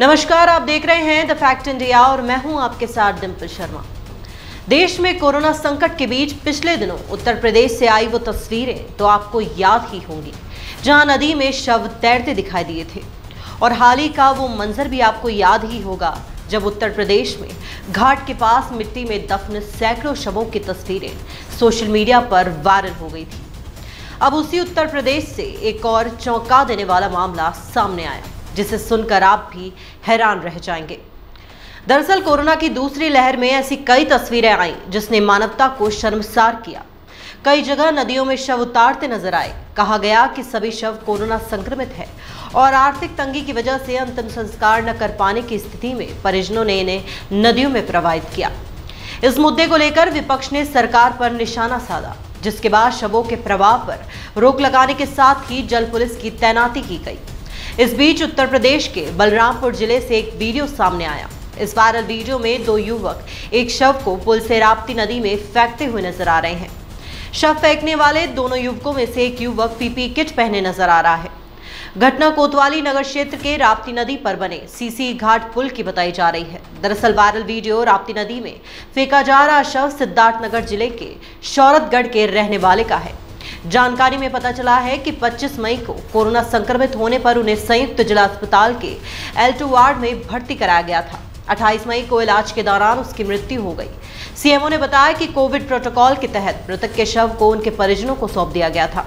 नमस्कार, आप देख रहे हैं द फैक्ट इंडिया और मैं हूं आपके साथ दिम्पल शर्मा। देश में कोरोना संकट के बीच पिछले दिनों उत्तर प्रदेश से आई वो तस्वीरें तो आपको याद ही होंगी, जहां नदी में शव तैरते दिखाई दिए थे। और हाल ही का वो मंजर भी आपको याद ही होगा, जब उत्तर प्रदेश में घाट के पास मिट्टी में दफन सैकड़ों शवों की तस्वीरें सोशल मीडिया पर वायरल हो गई थी। अब उसी उत्तर प्रदेश से एक और चौंका देने वाला मामला सामने आया, जिसे सुनकर आप भी हैरान रह जाएंगे। दरअसल कोरोना की दूसरी लहर में ऐसी कई तस्वीरें आईं जिसने मानवता को शर्मसार किया। कई जगह नदियों में शव उतारते नजर आए। कहा गया कि सभी शव कोरोना संक्रमित है और आर्थिक तंगी की वजह से अंतिम संस्कार न कर पाने की स्थिति में परिजनों ने इन्हें नदियों में प्रवाहित किया। इस मुद्दे को लेकर विपक्ष ने सरकार पर निशाना साधा, जिसके बाद शवों के प्रवाह पर रोक लगाने के साथ ही जल पुलिस की तैनाती की गई। इस बीच उत्तर प्रदेश के बलरामपुर जिले से एक वीडियो सामने आया। इस वायरल वीडियो में दो युवक एक शव को पुल से राप्ती नदी में फेंकते हुए नजर आ रहे हैं। शव फेंकने वाले दोनों युवकों में से एक युवक पीपीई किट पहने नजर आ रहा है। घटना कोतवाली नगर क्षेत्र के राप्ती नदी पर बने सीसी घाट पुल की बताई जा रही है। दरअसल वायरल वीडियो राप्ती नदी में फेंका जा रहा शव सिद्धार्थनगर जिले के शौरतगढ़ के रहने वाले का है। जानकारी में पता चला है कि 25 मई को कोरोना संक्रमित होने पर उन्हें संयुक्त जिला अस्पताल के L2 वार्ड में भर्ती कराया गया था। 28 मई को इलाज के दौरान उसकी मृत्यु हो गई। सीएमओ ने बताया कि कोविड प्रोटोकॉल के तहत मृतक के शव को उनके परिजनों को सौंप दिया गया था।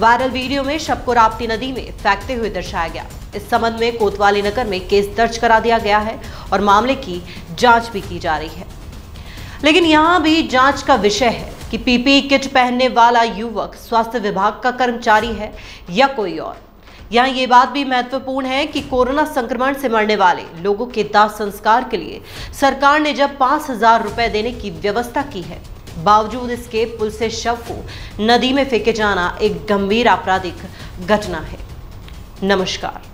वायरल वीडियो में शव को राप्ती नदी में फेंकते हुए दर्शाया गया। इस संबंध में कोतवाली नगर में केस दर्ज करा दिया गया है और मामले की जांच भी की जा रही है। लेकिन यहां भी जांच का विषय है कि पीपीई किट पहनने वाला युवक स्वास्थ्य विभाग का कर्मचारी है या कोई और। यहाँ ये बात भी महत्वपूर्ण है कि कोरोना संक्रमण से मरने वाले लोगों के दाह संस्कार के लिए सरकार ने जब 5,000 रुपये देने की व्यवस्था की है, बावजूद इसके पुल से शव को नदी में फेंके जाना एक गंभीर आपराधिक घटना है। नमस्कार।